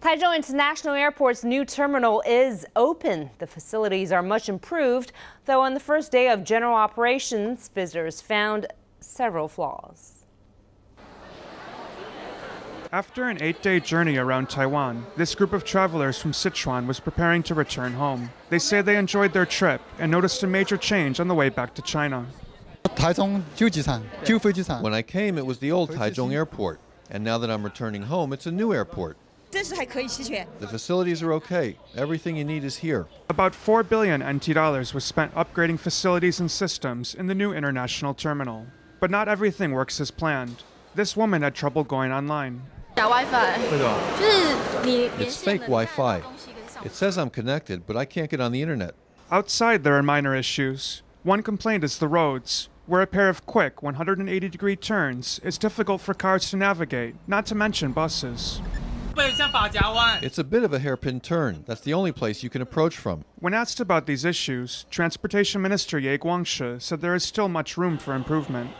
Taichung International Airport's new terminal is open. The facilities are much improved, though on the first day of general operations, visitors found several flaws. After an 8-day journey around Taiwan, this group of travelers from Sichuan was preparing to return home. They say they enjoyed their trip and noticed a major change on the way back to China. When I came, it was the old Taichung Airport, and now that I'm returning home, it's a new airport. The facilities are okay. Everything you need is here. About 4 billion NT dollars was spent upgrading facilities and systems in the new international terminal. But not everything works as planned. This woman had trouble going online. It's fake Wi-Fi. It says I'm connected, but I can't get on the internet. Outside, there are minor issues. One complaint is the roads, where a pair of quick 180-degree turns is difficult for cars to navigate, not to mention buses. It's a bit of a hairpin turn. That's the only place you can approach from. When asked about these issues, Transportation Minister Ye Guangxi said there is still much room for improvement.